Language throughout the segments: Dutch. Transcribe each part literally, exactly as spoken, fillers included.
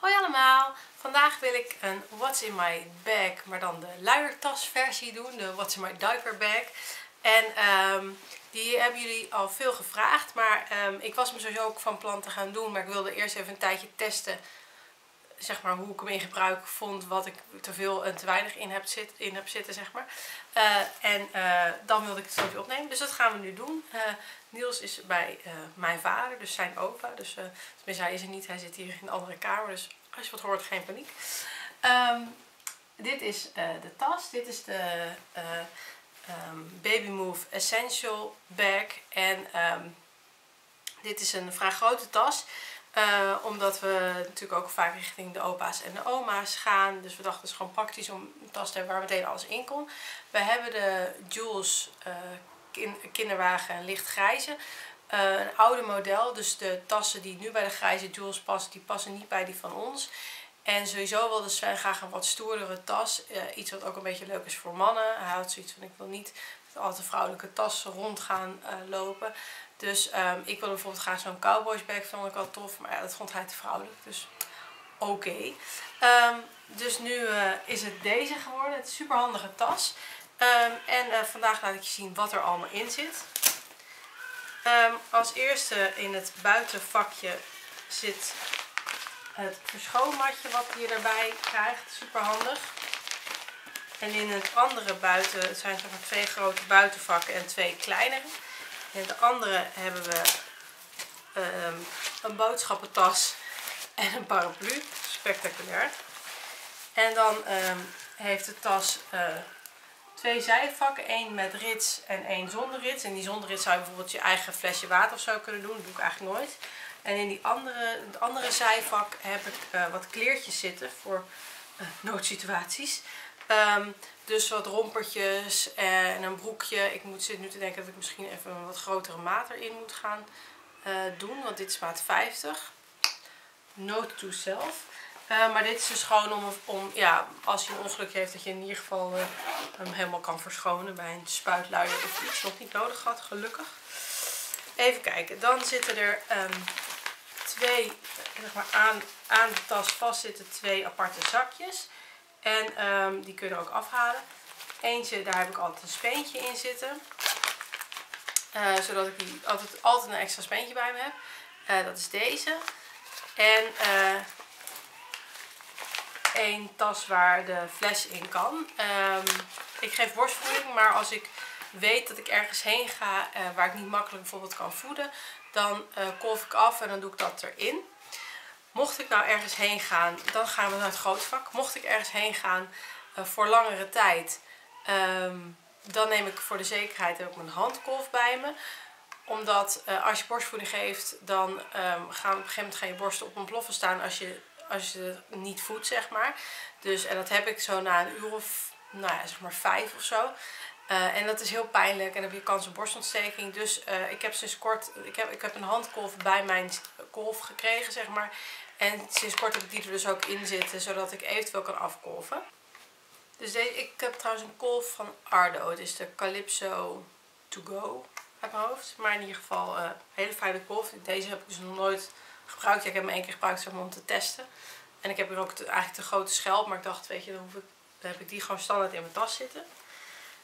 Hoi allemaal, vandaag wil ik een What's in my bag, maar dan de luiertas versie doen, de What's in my diaper bag. En um, die hebben jullie al veel gevraagd, maar um, ik was me sowieso ook van plan te gaan doen, maar ik wilde eerst even een tijdje testen, zeg maar, hoe ik hem in gebruik vond, wat ik te veel en te weinig in heb, zit, in heb zitten, zeg maar. Uh, en uh, dan wilde ik het filmpje opnemen, dus dat gaan we nu doen. Uh, Niels is bij uh, mijn vader, dus zijn opa. Dus, uh, tenminste, hij is er niet, hij zit hier in een andere kamer, dus als je wat hoort, geen paniek. Um, dit is uh, de tas, dit is de uh, um, Babymoov Essential Bag. En um, dit is een vrij grote tas. Uh, omdat we natuurlijk ook vaak richting de opa's en de oma's gaan. Dus we dachten het is gewoon praktisch om een tas te hebben waar meteen alles in kon. We hebben de Joolz uh, kin kinderwagen lichtgrijze. Uh, een oude model. Dus de tassen die nu bij de grijze Joolz passen, die passen niet bij die van ons. En sowieso wilde Sven graag een wat stoerdere tas. Uh, iets wat ook een beetje leuk is voor mannen. Hij had zoiets van ik wil niet met al te vrouwelijke tassen rond gaan uh, lopen. Dus um, ik wilde bijvoorbeeld graag zo'n cowboysbag, vond ik al tof. Maar ja, dat vond hij te vrouwelijk, dus oké. Okay. Um, dus nu uh, is het deze geworden. Het is een superhandige tas. Um, en uh, vandaag laat ik je zien wat er allemaal in zit. Um, als eerste in het buitenvakje zit het verschoonmatje wat je erbij krijgt. Superhandig. En in het andere buiten, het zijn zeg maar twee grote buitenvakken en twee kleinere. En de andere hebben we um, een boodschappentas en een paraplu. Spectaculair. En dan um, heeft de tas uh, twee zijvakken. Eén met rits en één zonder rits. En die zonder rits zou je bijvoorbeeld je eigen flesje water of zo kunnen doen. Dat doe ik eigenlijk nooit. En in die andere, het andere zijvak heb ik uh, wat kleertjes zitten voor uh, noodsituaties. Um, dus wat rompertjes en een broekje. Ik moet zitten nu te denken dat ik misschien even een wat grotere maat erin moet gaan uh, doen. Want dit is maat vijftig. Note to self. Uh, maar dit is dus gewoon om, om ja, als je een ongelukje heeft, dat je in ieder geval uh, hem helemaal kan verschonen bij een spuitluier of iets nog niet nodig had, gelukkig. Even kijken. Dan zitten er um, twee, zeg maar aan, aan de tas vast zitten twee aparte zakjes. En um, die kun je er ook afhalen. Eentje, daar heb ik altijd een speentje in zitten. Uh, zodat ik die altijd, altijd een extra speentje bij me heb. Uh, dat is deze. En uh, één tas waar de fles in kan. Um, ik geef borstvoeding, maar als ik weet dat ik ergens heen ga uh, waar ik niet makkelijk bijvoorbeeld kan voeden, dan uh, kolf ik af en dan doe ik dat erin. Mocht ik nou ergens heen gaan, dan gaan we naar het grootvak. Mocht ik ergens heen gaan uh, voor langere tijd, um, dan neem ik voor de zekerheid ook mijn handkolf bij me. Omdat uh, als je borstvoeding geeft, dan um, gaan op een gegeven moment gaan je borsten op ontploffen staan als je, als je het niet voedt, zeg maar. Dus, en dat heb ik zo na een uur of, nou ja, zeg maar vijf of zo. Uh, en dat is heel pijnlijk en dan heb je kans op borstontsteking. Dus uh, ik heb sinds kort ik heb, ik heb een handkolf bij mijn kolf gekregen, zeg maar. En sinds kort heb ik die er dus ook in zitten, zodat ik eventueel kan afkolven. Dus deze, ik heb trouwens een kolf van Ardo. Het is de Calypso To Go uit mijn hoofd. Maar in ieder geval uh, een hele fijne kolf. Deze heb ik dus nog nooit gebruikt. Ja, ik heb hem één keer gebruikt, zeg maar, om te testen. En ik heb hier ook te, eigenlijk de grote schelp. Maar ik dacht, weet je, dan, hoef ik, dan heb ik die gewoon standaard in mijn tas zitten.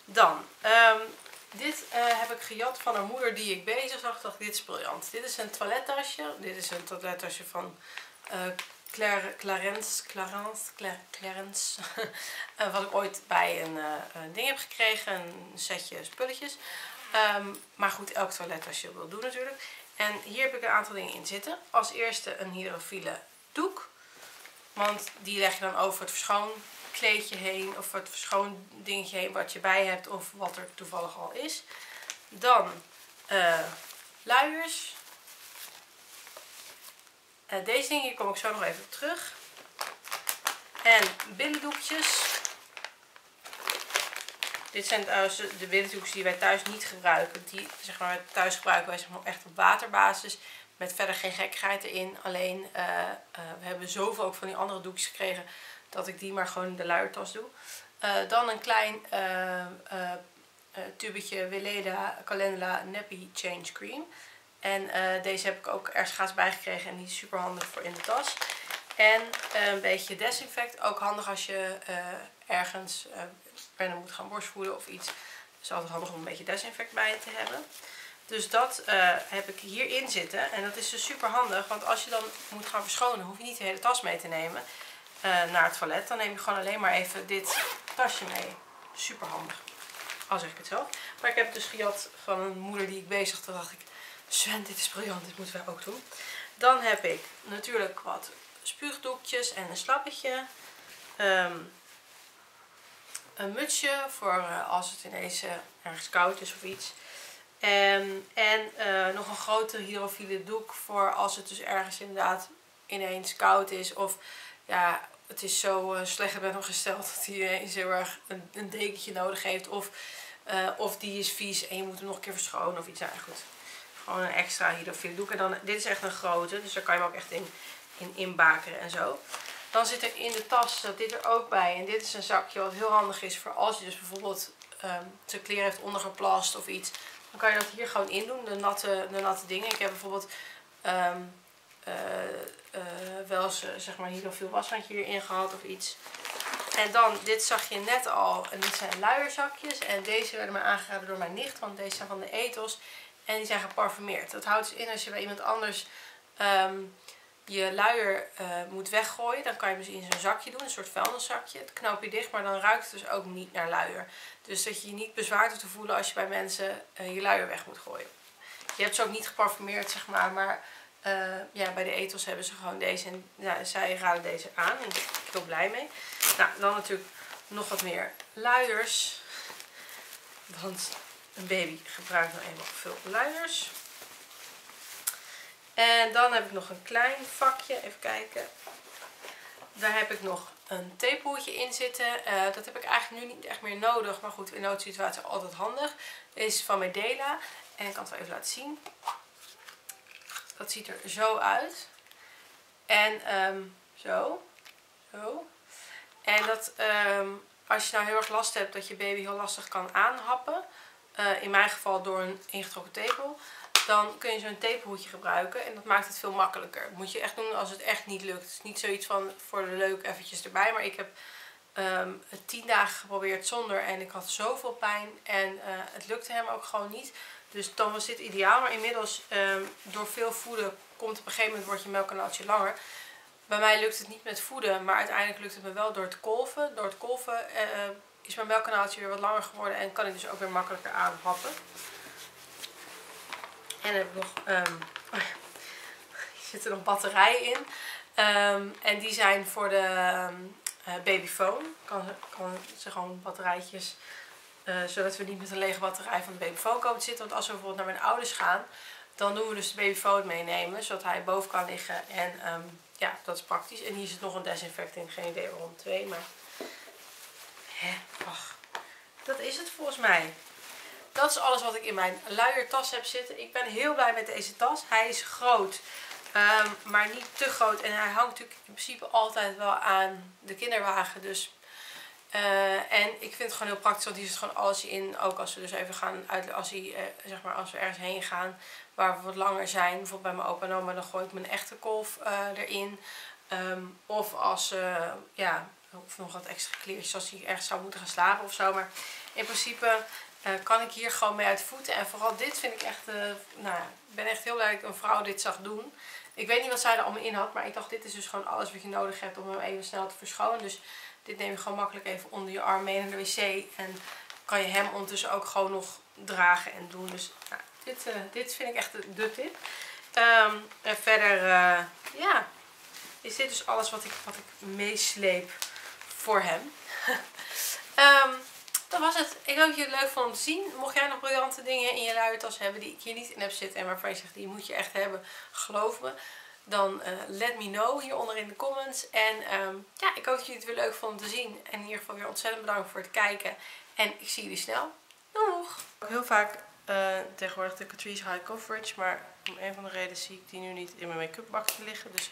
Dan, um, dit uh, heb ik gejat van een moeder die ik bezig zag. Dacht, dit is briljant. Dit is een toilettasje. Dit is een toilettasje van uh, Claire, Clarence, Clarence, Claire, Clarence. uh, wat ik ooit bij een uh, ding heb gekregen. Een setje spulletjes. Um, maar goed, elk toilettasje wil doen natuurlijk. En hier heb ik een aantal dingen in zitten. Als eerste een hydrofiele doek. Want die leg je dan over het verschoon kleedje heen of het schoon dingetje heen wat je bij hebt of wat er toevallig al is. Dan uh, luiers. Uh, deze dingen kom ik zo nog even terug. En billendoekjes. Dit zijn trouwens de billendoekjes die wij thuis niet gebruiken. Die, zeg maar, thuis gebruiken wij, zeg maar, echt op waterbasis. Met verder geen gekkigheid erin. Alleen uh, uh, we hebben zoveel ook van die andere doekjes gekregen, dat ik die maar gewoon in de luiertas doe. Uh, dan een klein uh, uh, tubetje Weleda Calendula Nappy Change Cream. En uh, deze heb ik ook ergens bij gekregen en die is super handig voor in de tas. En een beetje desinfect. Ook handig als je uh, ergens uh, bijna moet gaan borstvoeden of iets. Het is altijd handig om een beetje desinfect bij je te hebben. Dus dat uh, heb ik hierin zitten. En dat is dus super handig. Want als je dan moet gaan verschonen, hoef je niet de hele tas mee te nemen uh, naar het toilet. Dan neem je gewoon alleen maar even dit tasje mee. Super handig. Al zeg ik het zelf. Maar ik heb het dus gejat van een moeder die ik bezigde. Dacht ik, Sven, dit is briljant. Dit moeten wij ook doen. Dan heb ik natuurlijk wat spuugdoekjes en een slappetje. Um, een mutsje voor uh, als het ineens uh, ergens koud is of iets. Um, en uh, nog een grote hydrofiele doek voor als het dus ergens inderdaad ineens koud is. Of ja, het is zo uh, slecht met hem gesteld dat hij ineens heel erg een, een dekentje nodig heeft. Of, uh, of die is vies en je moet hem nog een keer verschonen of iets. Nou goed, gewoon een extra hydrofiele doek. En dan, dit is echt een grote, dus daar kan je hem ook echt in... In inbakeren en zo. Dan zit er in de tas, zat dit er ook bij. En dit is een zakje wat heel handig is voor als je dus bijvoorbeeld um, zijn kleren heeft ondergeplast of iets. Dan kan je dat hier gewoon in doen, de natte, de natte dingen. Ik heb bijvoorbeeld um, uh, uh, wel eens, zeg maar, hydrofiel washandje hierin gehad of iets. En dan, dit zag je net al. En dit zijn luierzakjes. En deze werden me aangeraden door mijn nicht, want deze zijn van de Etos. En die zijn geparfumeerd. Dat houdt dus in als je bij iemand anders... Um, je luier uh, moet weggooien, dan kan je hem dus in zo'n zakje doen, een soort vuilniszakje. Het knoop je dicht, maar dan ruikt het dus ook niet naar luier. Dus dat je je niet bezwaard hoeft te voelen als je bij mensen uh, je luier weg moet gooien. Je hebt ze ook niet geparfumeerd, zeg maar, maar uh, ja, bij de Etos hebben ze gewoon deze en nou, zij raden deze aan. En ik ben heel blij mee. Nou, dan natuurlijk nog wat meer luiers, want een baby gebruikt nou eenmaal veel luiers. En dan heb ik nog een klein vakje, even kijken. Daar heb ik nog een theepoeltje in zitten. Uh, dat heb ik eigenlijk nu niet echt meer nodig, maar goed, in noodsituatie altijd handig. Is van Medela en ik kan het wel even laten zien. Dat ziet er zo uit. En um, zo. zo. En dat um, als je nou heel erg last hebt dat je baby heel lastig kan aanhappen. Uh, in mijn geval door een ingetrokken tepel. Dan kun je zo'n tepelhoedje gebruiken en dat maakt het veel makkelijker. Moet je echt doen als het echt niet lukt. Het is niet zoiets van voor de leuk eventjes erbij. Maar ik heb um, tien dagen geprobeerd zonder en ik had zoveel pijn. En uh, het lukte hem ook gewoon niet. Dus dan was dit ideaal. Maar inmiddels um, door veel voeden komt op een gegeven moment wordt je melkkanaaltje langer. Bij mij lukt het niet met voeden. Maar uiteindelijk lukt het me wel door het kolven. Door het kolven uh, is mijn melkkanaaltje weer wat langer geworden. En kan ik dus ook weer makkelijker aanhappen. En dan heb ik nog, um, oh ja, hier zitten nog batterijen in. Um, en die zijn voor de um, uh, babyfoon. Ik kan, kan ze gewoon batterijtjes, uh, zodat we niet met een lege batterij van de babyfoon komen te zitten. Want als we bijvoorbeeld naar mijn ouders gaan, dan doen we dus de babyfoon meenemen. Zodat hij boven kan liggen. En um, ja, dat is praktisch. En hier zit nog een desinfectant. Geen idee waarom twee, maar... Hè, ach, dat is het volgens mij. Dat is alles wat ik in mijn luiertas heb zitten. Ik ben heel blij met deze tas. Hij is groot, um, maar niet te groot. En hij hangt natuurlijk in principe altijd wel aan de kinderwagen. Dus, uh, en ik vind het gewoon heel praktisch, want hier zit gewoon alles in. Ook als we dus even gaan uit, als, hij, uh, zeg maar, als we ergens heen gaan waar we wat langer zijn. Bijvoorbeeld bij mijn opa en oma, dan gooi ik mijn echte kolf uh, erin. Um, of als, uh, ja, of nog wat extra kleertjes als hij ergens zou moeten gaan slapen of zo. Maar in principe... Uh, kan ik hier gewoon mee uit voeten. En vooral dit vind ik echt... Uh, nou, ik ben echt heel blij dat ik een vrouw dit zag doen. Ik weet niet wat zij er allemaal in had. Maar ik dacht, dit is dus gewoon alles wat je nodig hebt om hem even snel te verschonen. Dus dit neem je gewoon makkelijk even onder je arm mee naar de wc. En kan je hem ondertussen ook gewoon nog dragen en doen. Dus nou, dit, uh, dit vind ik echt de, de tip. Um, en verder, uh, ja, is dit dus alles wat ik, wat ik meesleep voor hem. um, Dat was het. Ik hoop dat je het leuk vond om te zien. Mocht jij nog briljante dingen in je luiertas hebben die ik hier niet in heb zitten en waarvan je zegt die moet je echt hebben, geloof me, dan uh, let me know hieronder in de comments. En um, ja, ik hoop dat jullie het weer leuk vonden om te zien. En in ieder geval weer ontzettend bedankt voor het kijken. En ik zie jullie snel. Doeg! Heel vaak uh, tegenwoordig de Catrice High Coverage, maar om een van de redenen zie ik die nu niet in mijn make-up bakje liggen. Dus...